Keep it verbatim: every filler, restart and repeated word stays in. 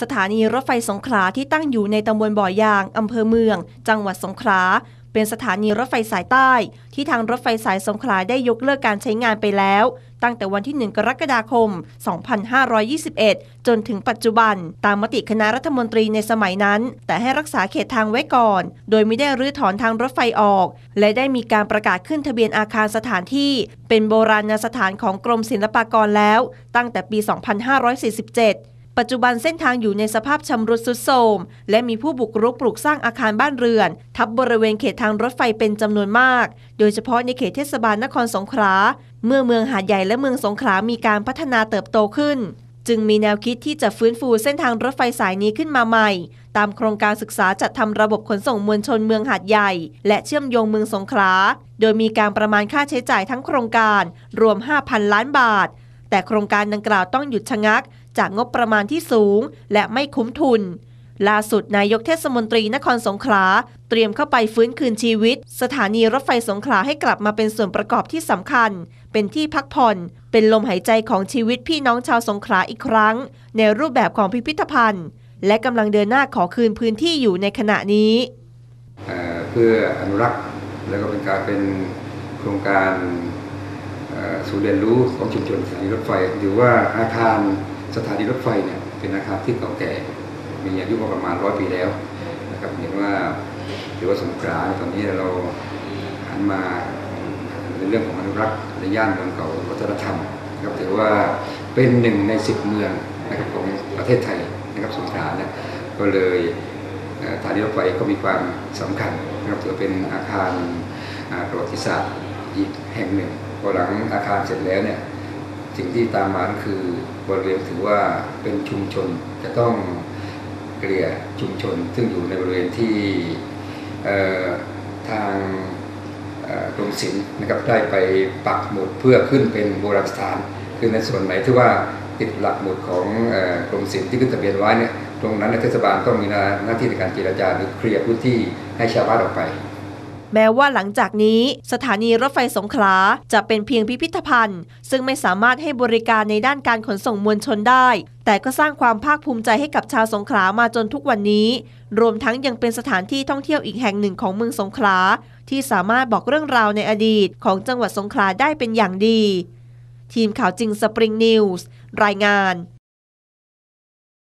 สถานีรถไฟสงขลาที่ตั้งอยู่ในตำบลบ่อยางอำเภอเมืองจังหวัดสงขลาเป็นสถานีรถไฟสายใต้ที่ทางรถไฟสายสงขลาได้ยกเลิกการใช้งานไปแล้วตั้งแต่วันที่หนึ่งกรกฎาคมสองพันห้าร้อยยี่สิบเอ็ดจนถึงปัจจุบันตามมติคณะรัฐมนตรีในสมัยนั้นแต่ให้รักษาเขตทางไว้ก่อนโดยไม่ได้รื้อถอนทางรถไฟออกและได้มีการประกาศขึ้นทะเบียนอาคารสถานที่เป็นโบราณสถานของกรมศิลปากรแล้วตั้งแต่ปีสองพันห้าร้อยสี่สิบเจ็ดปัจจุบันเส้นทางอยู่ในสภาพชำรุดทรุดโทรมและมีผู้บุกรุกปลูกสร้างอาคารบ้านเรือนทับบริเวณเขตทางรถไฟเป็นจำนวนมากโดยเฉพาะในเขตเทศบาลนครสงขลาเมื่อเมืองหาดใหญ่และเมืองสงขลามีการพัฒนาเติบโตขึ้นจึงมีแนวคิดที่จะฟื้นฟูเส้นทางรถไฟสายนี้ขึ้นมาใหม่ตามโครงการศึกษาจัดทำระบบขนส่งมวลชนเมืองหาดใหญ่และเชื่อมโยงเมืองสงขลาโดยมีการประมาณค่าใช้จ่ายทั้งโครงการรวม ห้าพันล้านบาทแต่โครงการดังกล่าวต้องหยุดชะงักจากงบประมาณที่สูงและไม่คุ้มทุนล่าสุดนายกเทศมนตรีนครสงขลาเตรียมเข้าไปฟื้นคืนชีวิตสถานีรถไฟสงขลาให้กลับมาเป็นส่วนประกอบที่สำคัญเป็นที่พักผ่อนเป็นลมหายใจของชีวิตพี่น้องชาวสงขลาอีกครั้งในรูปแบบของพิพิธภัณฑ์และกำลังเดินหน้าขอคืนพื้นที่อยู่ในขณะนี้เพื่ออนุรักษ์และก็เป็นการเป็นโครงการศูนย์เรียนรู้ของชุมชนสถานีรถไฟหรือว่าอาคารสถานีรถไฟเนี่ยเป็นอาคารที่เก่าแก่มีอายุประมาณร้อยปีแล้วนะครับเห็นว่าหรือว่าสงขลาตอนนี้เราหันมาในเรื่องของอนุรักษ์ในย่านเมืองเก่าวัฒนธรรมนะครับถือว่าเป็นหนึ่งในสิบเมืองนะครับของประเทศไทยนะครับสงขลาเนี่ยก็เลยสถานีรถไฟก็มีความสำคัญนะครับถือเป็นอาคารประวัติศาสตร์อีกแห่งหนึ่งพอหลังอาคารเสร็จแล้วเนี่ยสิ่งที่ตามมาคือบริเวณถือว่าเป็นชุมชนจะต้องเกลี่ยชุมชนซึ่งอยู่ในบริเวณที่ทางกรมศิลป์นะครับได้ไปปักหมุดเพื่อขึ้นเป็นโบราณสถานคือในส่วนไหนที่ว่าติดหลักหมุดของกรมศิลป์ที่ขึ้นทะเบียนไว้เนี่ยตรงนั้นเทศบาลต้องมีหน้าที่ในการเจรจาหรือเคลียร์พื้นที่ให้ชาวบ้านออกไปแม้ว่าหลังจากนี้สถานีรถไฟสงขลาจะเป็นเพียงพิพิธภัณฑ์ซึ่งไม่สามารถให้บริการในด้านการขนส่งมวลชนได้แต่ก็สร้างความภาคภูมิใจให้กับชาวสงขลามาจนทุกวันนี้รวมทั้งยังเป็นสถานที่ท่องเที่ยวอีกแห่งหนึ่งของเมืองสงขลาที่สามารถบอกเรื่องราวในอดีตของจังหวัดสงขลาได้เป็นอย่างดีทีมข่าวจริงสปริงนิวส์รายงาน